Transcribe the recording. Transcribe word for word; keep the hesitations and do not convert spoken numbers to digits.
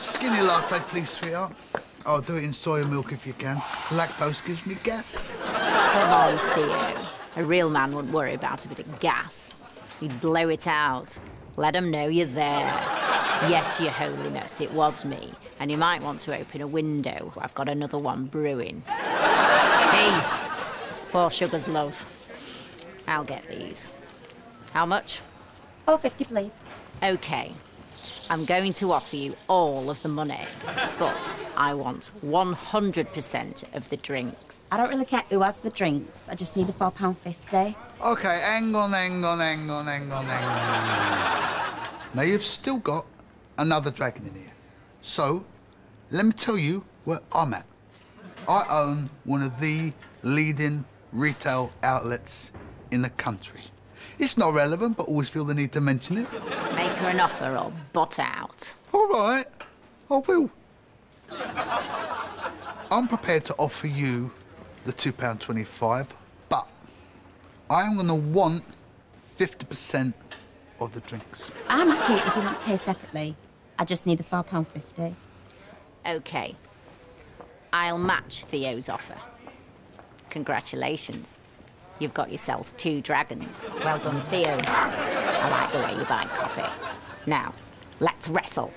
Skinny latte, please, sweetheart. I'll do it in soy milk if you can. Lactose gives me gas. Come on, Theo. A real man wouldn't worry about a bit of gas. He'd blow it out. Let them know you're there. Yes, Your Holiness, it was me. And you might want to open a window. I've got another one brewing. Tea. Four sugars, love. I'll get these. How much? Oh, fifty, please. OK. I'm going to offer you all of the money, but I want one hundred percent of the drinks. I don't really care who has the drinks. I just need the four pound fifty. OK, hang on, hang on, hang on, hang on, hang on. Now, you've still got another dragon in here. So, let me tell you where I'm at. I own one of the leading retail outlets in the country. It's not relevant, but always feel the need to mention it. Make her an offer or butt out. All right, I will. I'm prepared to offer you the two pound twenty-five, but I am going to want fifty percent of the drinks. I'm happy if you want to pay separately. I just need the four pound fifty. OK. I'll match Theo's offer. Congratulations. You've got yourselves two dragons. Well done, Theo. I like the way you buy coffee. Now, let's wrestle.